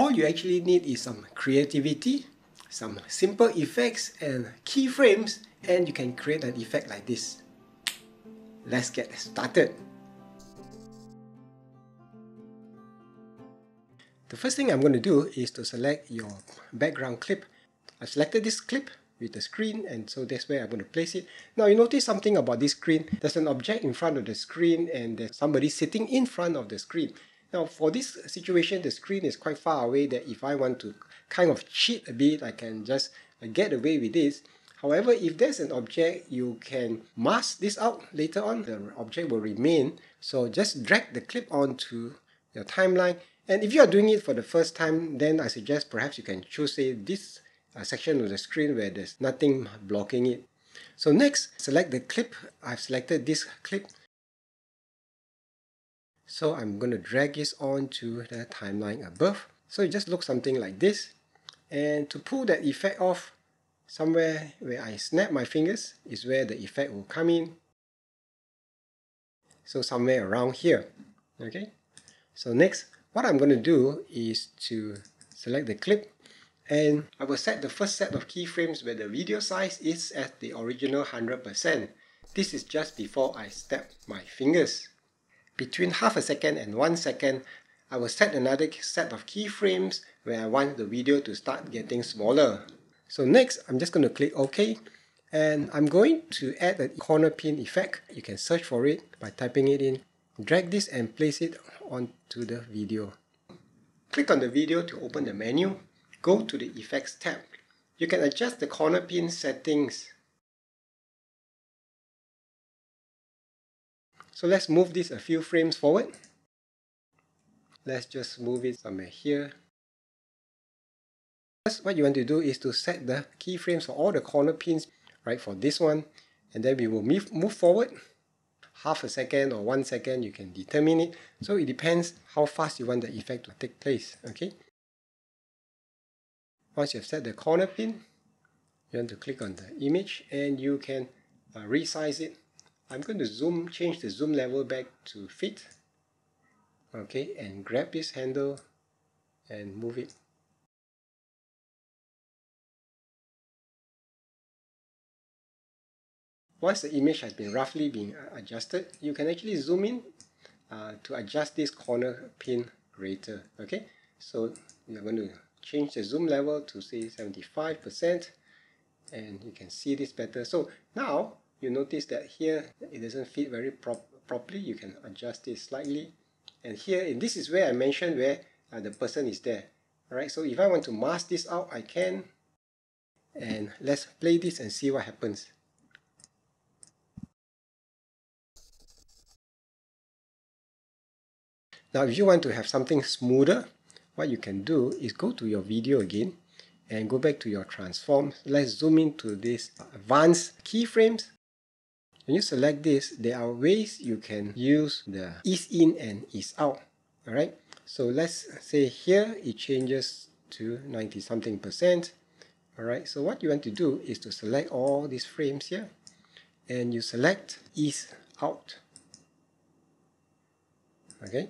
all you actually need is some creativity, some simple effects and keyframes, and you can create an effect like this. Let's get started. The first thing I'm going to do is to select your background clip. I selected this clip with the screen, and so that's where I'm going to place it. Now you notice something about this screen. There's an object in front of the screen and there's somebody sitting in front of the screen. Now for this situation, the screen is quite far away, that if I want to kind of cheat a bit, I can just get away with this. However, if there's an object, you can mask this out later on. The object will remain. So just drag the clip onto your timeline. And if you are doing it for the first time, then I suggest perhaps you can choose, say, this section of the screen where there's nothing blocking it. So next, select the clip. I've selected this clip. So I'm going to drag this onto the timeline above. So it just looks something like this. And to pull that effect off, somewhere where I snap my fingers is where the effect will come in. So somewhere around here. Okay. So next, what I'm going to do is to select the clip, and I will set the first set of keyframes where the video size is at the original 100%. This is just before I snap my fingers. Between half a second and 1 second, I will set another set of keyframes where I want the video to start getting smaller. So next, I'm just going to click OK, and I'm going to add a corner pin effect. You can search for it by typing it in. Drag this and place it onto the video. Click on the video to open the menu. Go to the Effects tab. You can adjust the corner pin settings. So let's move this a few frames forward. Let's just move it somewhere here. First, what you want to do is to set the keyframes for all the corner pins, right, for this one, and then we will move forward half a second or 1 second. You can determine it. So it depends how fast you want the effect to take place. Okay. Once you've set the corner pin, you want to click on the image and you can resize it. I'm going to zoom, change the zoom level back to fit. Okay, and grab this handle and move it. Once the image has been roughly being adjusted, you can actually zoom in to adjust this corner pin greater. Okay, so you're going to change the zoom level to say 75%, and you can see this better. So now, you notice that here it doesn't fit very properly. You can adjust this slightly, and here, and this is where I mentioned where the person is there. Alright, so if I want to mask this out, I can. And let's play this and see what happens. Now if you want to have something smoother, what you can do is go to your video again and go back to your transform. Let's zoom into this advanced keyframes. When you select this, there are ways you can use the ease in and ease out. Alright, so let's say here it changes to 90-something%. Alright, so what you want to do is to select all these frames here and you select ease out. Okay,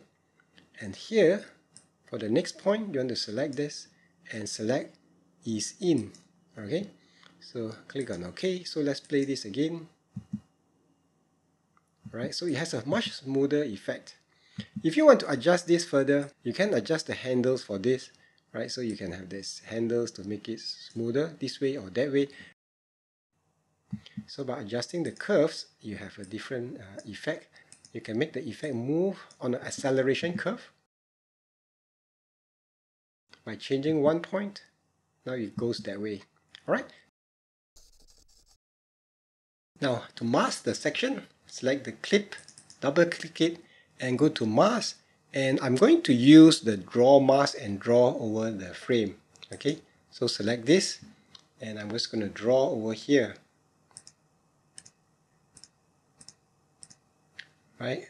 and here for the next point, you want to select this and select ease in. Okay, so click on OK. So let's play this again. Right, so it has a much smoother effect. If you want to adjust this further, you can adjust the handles for this, right? So you can have these handles to make it smoother this way or that way. So by adjusting the curves, you have a different effect. You can make the effect move on an acceleration curve by changing one point. Now it goes that way. All right. Now to mask the section, select the clip, double click it, and go to mask, and I'm going to use the draw mask and draw over the frame. Okay, so select this and I'm just going to draw over here. Right,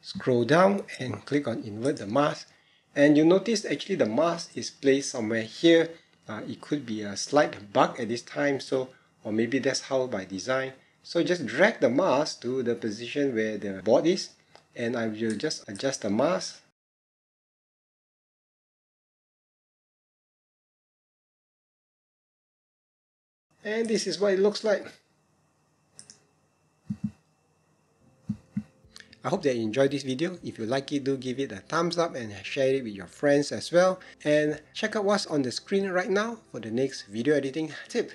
scroll down and click on invert the mask, and you notice actually the mask is placed somewhere here. It could be a slight bug at this time, so, or maybe that's how by design. So just drag the mask to the position where the board is, and I will just adjust the mask. And this is what it looks like. I hope that you enjoyed this video. If you like it, do give it a thumbs up and share it with your friends as well. And check out what's on the screen right now for the next video editing tip.